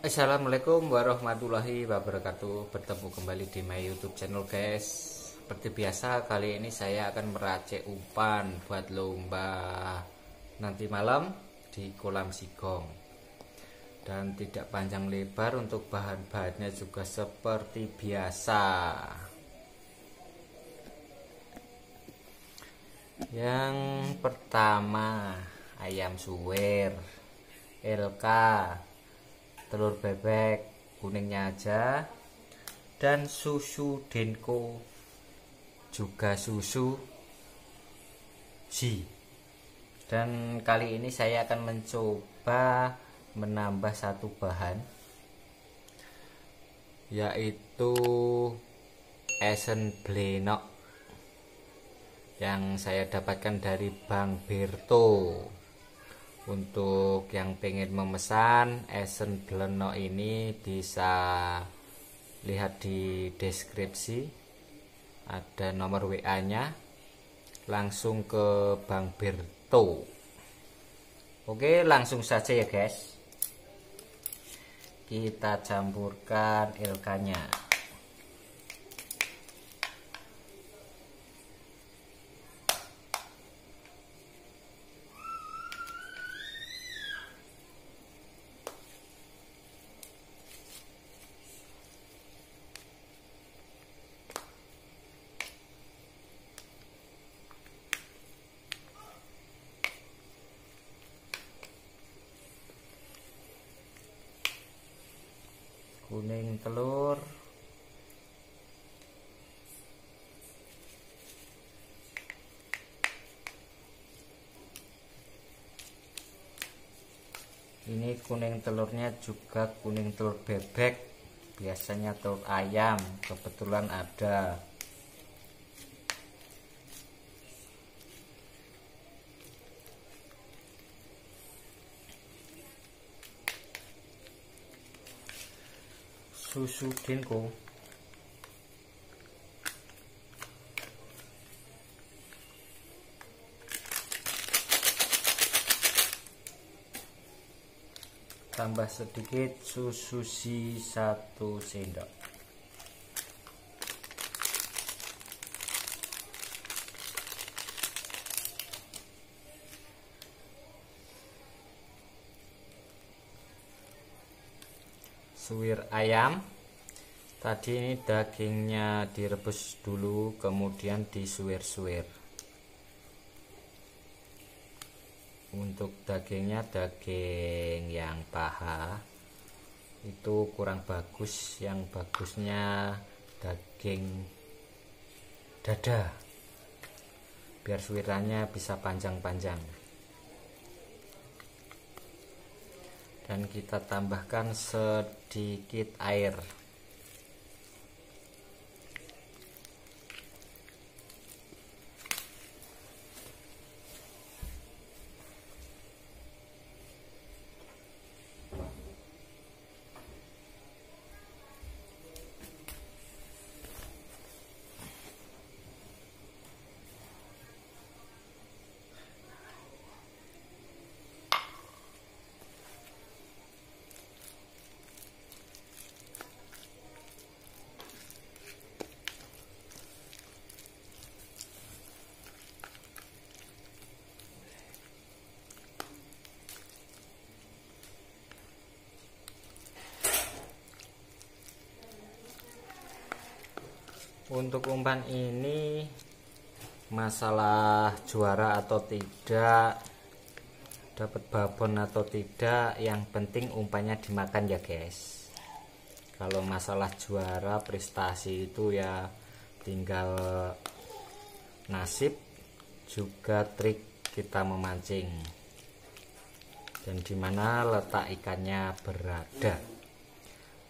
Assalamualaikum warahmatullahi wabarakatuh. Bertemu kembali di my YouTube channel, guys. Seperti biasa, kali ini saya akan meracik umpan buat lomba nanti malam di kolam Sigong. Dan tidak panjang lebar, untuk bahan-bahannya juga seperti biasa. Yang pertama, ayam suwir, elka, telur bebek kuningnya aja, dan susu Dancow, juga susu ji. Dan kali ini saya akan mencoba menambah satu bahan, yaitu esen blenok yang saya dapatkan dari Bang Berto. Untuk yang pengen memesan esen blenok ini bisa lihat di deskripsi, ada nomor WA-nya, langsung ke Bang Berto. Oke, langsung saja ya guys, kita campurkan elkanya. Kuning telur, ini kuning telurnya juga kuning telur bebek, biasanya telur ayam, kebetulan ada. Susu Dancow, tambah sedikit susu ji 1 sendok. Suwir ayam tadi ini dagingnya direbus dulu, kemudian disuwir-suwir. Untuk dagingnya, daging yang paha itu kurang bagus, yang bagusnya daging dada biar suwirannya bisa panjang-panjang. Dan kita tambahkan sedikit air. Untuk umpan ini, masalah juara atau tidak, dapat babon atau tidak, yang penting umpannya dimakan ya guys. Kalau masalah juara, prestasi itu ya tinggal nasib, juga trik kita memancing dan dimana letak ikannya berada.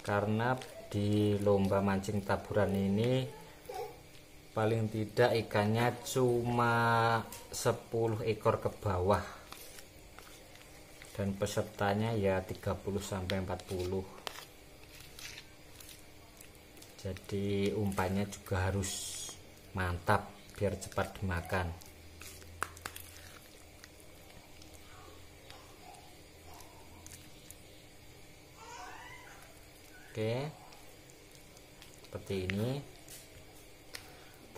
Karena di lomba mancing taburan ini paling tidak ikannya cuma 10 ekor ke bawah, dan pesertanya ya 30-40. Jadi umpannya juga harus mantap biar cepat dimakan. Oke, seperti ini.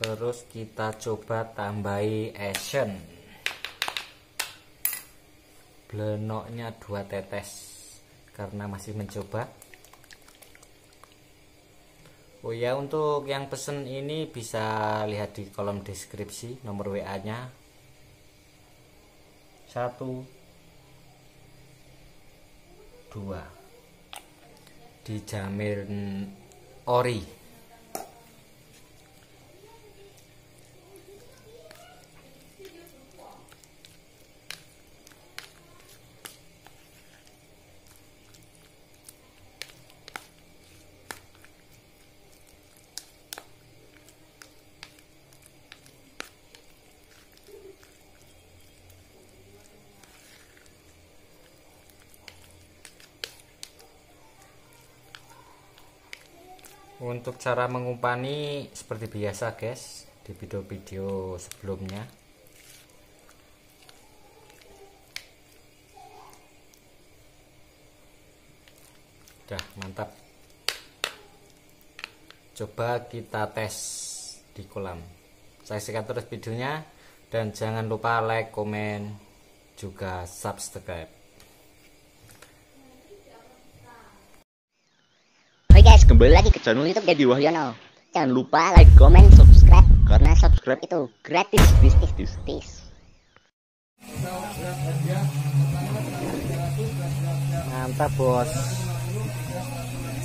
Terus kita coba tambahi esen blenoknya 2 tetes karena masih mencoba. Oh ya, untuk yang pesen ini bisa lihat di kolom deskripsi nomor WA-nya 1, 2 dijamin ori. Untuk cara mengumpani seperti biasa guys, di video-video sebelumnya. Udah mantap. Coba kita tes di kolam. Saksikan terus videonya dan jangan lupa like, komen, juga subscribe. Kembali lagi ke channel YouTube Deddy Wahyono. Jangan lupa like, comment, subscribe karena subscribe itu gratis. Mantap bos.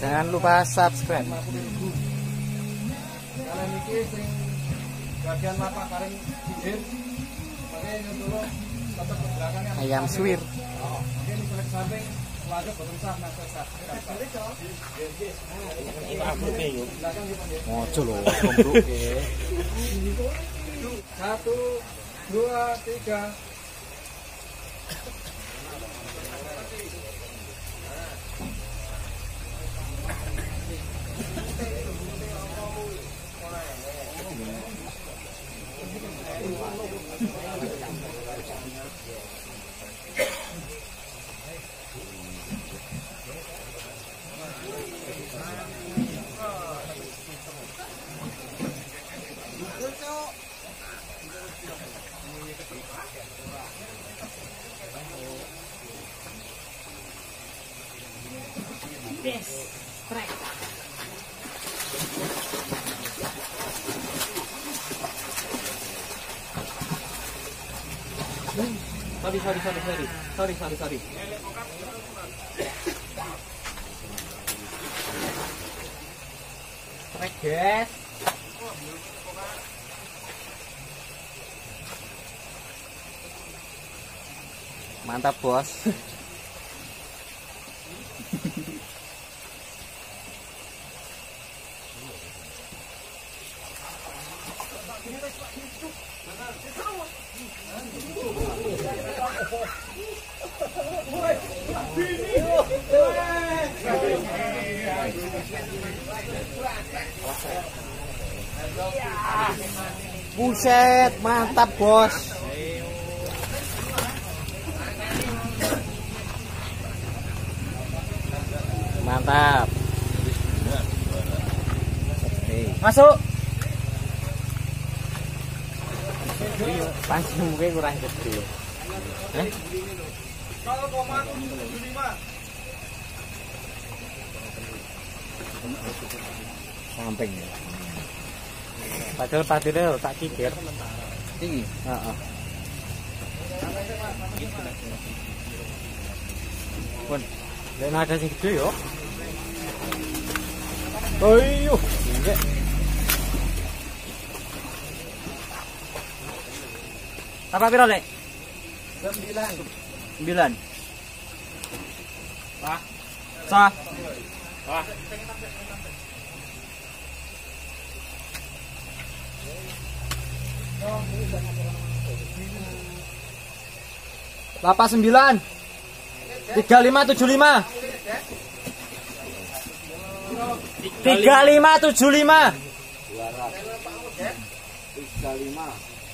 Jangan lupa subscribe. Kalian iki sing bagian lapak karen pinggir. Pakai dulu tetap ke belakangnya. Ayam suwir. Oke, kolek samping. Satu, dua, tiga. Yes, right. Sorry. Strike guys. Mantap bos. Buset, mantap bos. Mantap. Masuk. Pancing mungkin kurang gede. Kalau koma 75. Samping ya. Padahal tak kikir. Tinggi. Heeh. Pun. Dan ada sing gede yo. Ayo, injek. Apa piro, Dek? 9. Pak. Sah. Wah. Lapak 9 3575 3575 35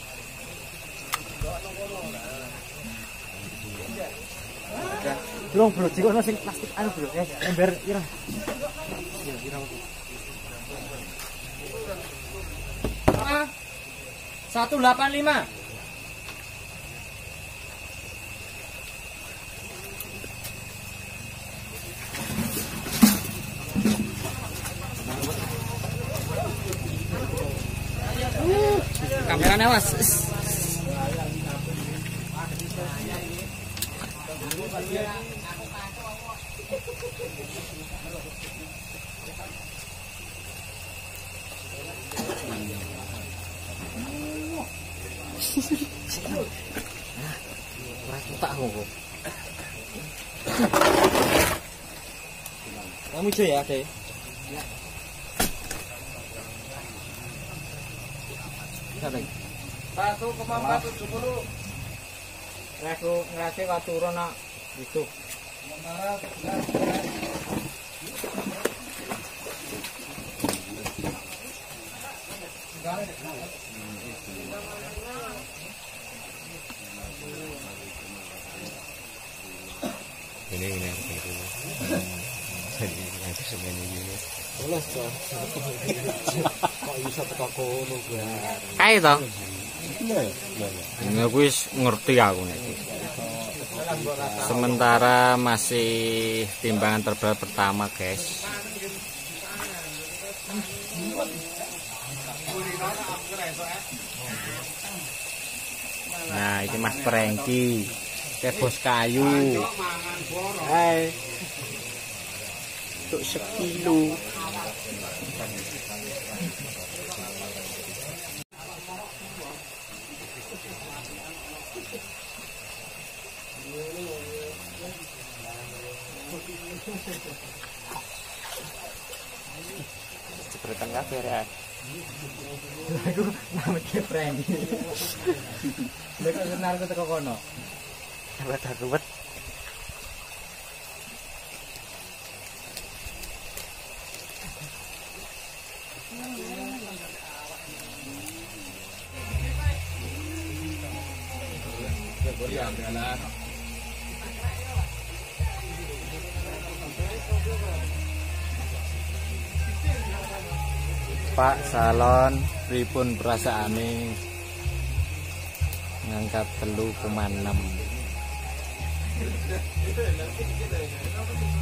35 Belum, belum, jika ada yang plastik, anu belum, ember, irang. Iya, irang. Ah, 185. Kamera nawas. Kamu cuy ya, teh. Saling. 1,470. Aku ngerasa aturan nak itu. Ayo toh. Aku ngerti aku nih. Sementara masih timbangan terberat pertama, guys. Nah, ini Mas Prengki, bos kayu. Hai. Untuk sekilo. Cepetan nggak beres. Aku nama Kepreng. Dekat senar ke teko kono. Ruwet. Pak Salon pripun perasaane ngangkat 3,6.